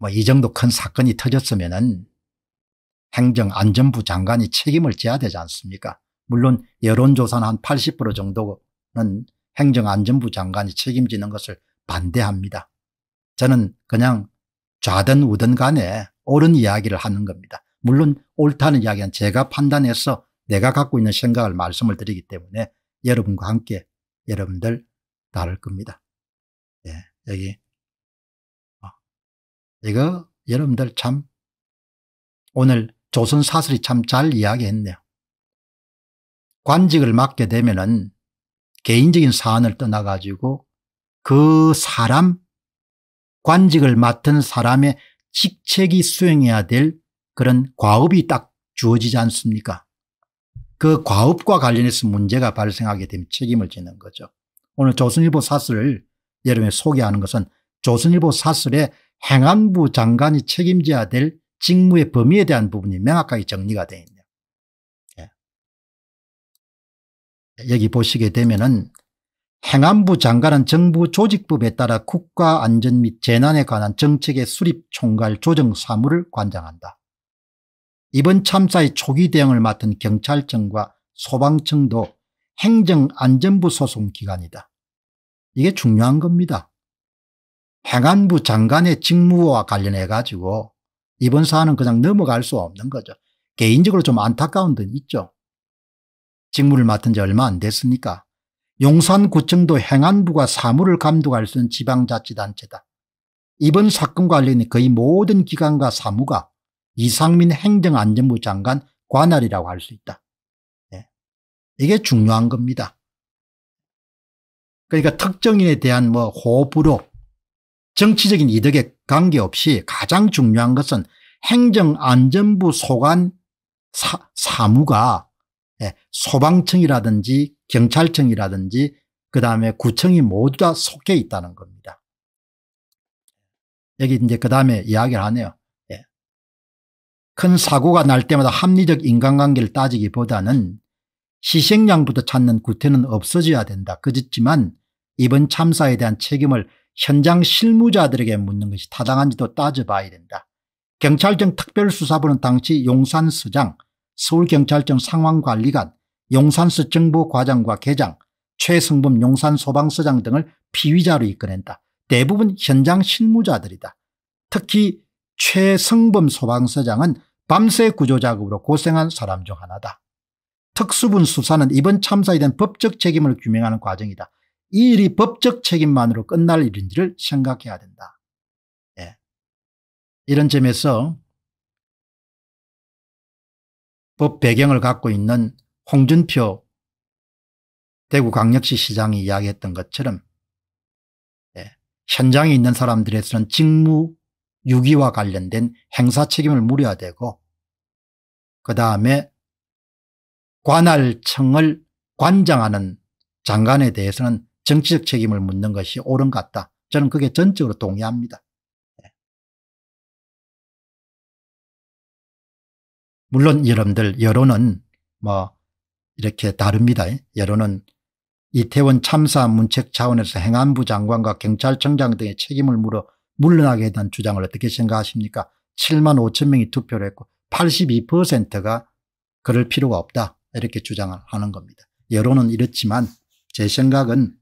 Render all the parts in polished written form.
뭐 이 정도 큰 사건이 터졌으면은 행정안전부 장관이 책임을 져야 되지 않습니까? 물론 여론조사는 한 80% 정도는 행정안전부 장관이 책임지는 것을 반대합니다. 저는 그냥 좌든 우든 간에 옳은 이야기를 하는 겁니다. 물론 옳다는 이야기는 제가 판단해서 내가 갖고 있는 생각을 말씀을 드리기 때문에 여러분과 함께 여러분들 다를 겁니다. 예, 여기 이거 여러분들 참 오늘 조선 사설이 참 잘 이야기했네요. 관직을 맡게 되면은 개인적인 사안을 떠나 가지고 그 사람, 관직을 맡은 사람의 직책이 수행해야 될 그런 과업이 딱 주어지지 않습니까? 그 과업과 관련해서 문제가 발생하게 되면 책임을 지는 거죠. 오늘 조선일보 사설을 여러분이 소개하는 것은 조선일보 사설에 행안부 장관이 책임져야 될 직무의 범위에 대한 부분이 명확하게 정리가 되어 있네요. 예. 여기 보시게 되면은 행안부 장관은 정부 조직법에 따라 국가 안전 및 재난에 관한 정책의 수립, 총괄, 조정 사무를 관장한다. 이번 참사의 초기 대응을 맡은 경찰청과 소방청도 행정안전부 소속 기관이다. 이게 중요한 겁니다. 행안부 장관의 직무와 관련해 가지고 이번 사안은 그냥 넘어갈 수 없는 거죠. 개인적으로 좀 안타까운 데 있죠. 직무를 맡은 지 얼마 안 됐으니까. 용산구청도 행안부가 사무를 감독할 수 있는 지방자치단체다. 이번 사건과 관련해 거의 모든 기관과 사무가 이상민 행정안전부 장관 관할이라고 할 수 있다. 예. 이게 중요한 겁니다. 그러니까 특정인에 대한 뭐 호불호, 정치적인 이득에 관계없이 가장 중요한 것은 행정안전부 소관 사무가 예, 소방청이라든지 경찰청이라든지 그다음에 구청이 모두 다 속해 있다는 겁니다. 여기 이제 그다음에 이야기를 하네요. 예. 큰 사고가 날 때마다 합리적 인간관계를 따지기보다는 시행량부터 찾는 구태는 없어져야 된다. 그렇지만 이번 참사에 대한 책임을 현장 실무자들에게 묻는 것이 타당한지도 따져봐야 된다. 경찰청 특별수사부는 당시 용산서장, 서울경찰청 상황관리관, 용산서 정보과장과 계장, 최승범 용산소방서장 등을 피의자로 이끌어낸다. 대부분 현장 실무자들이다. 특히 최승범 소방서장은 밤새 구조작업으로 고생한 사람 중 하나다. 특수분 수사는 이번 참사에 대한 법적 책임을 규명하는 과정이다. 이 일이 법적 책임만으로 끝날 일인지를 생각해야 된다. 예. 이런 점에서 법 배경을 갖고 있는 홍준표 대구광역시 시장이 이야기했던 것처럼 예. 현장에 있는 사람들에서는 직무 유기와 관련된 행사 책임을 물어야 되고 그다음에 관할청을 관장하는 장관에 대해서는 정치적 책임을 묻는 것이 옳은 것 같다. 저는 그게 전적으로 동의합니다. 네. 물론 여러분들 여론은 뭐 이렇게 다릅니다. 여론은 이태원 참사 문책 차원에서 행안부 장관과 경찰청장 등의 책임을 물어 물러나게 된 주장을 어떻게 생각하십니까? 75,000명이 투표를 했고 82%가 그럴 필요가 없다. 이렇게 주장을 하는 겁니다. 여론은 이렇지만 제 생각은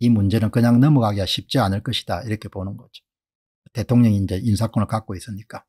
이 문제는 그냥 넘어가기가 쉽지 않을 것이다 이렇게 보는 거죠. 대통령이 이제 인사권을 갖고 있으니까.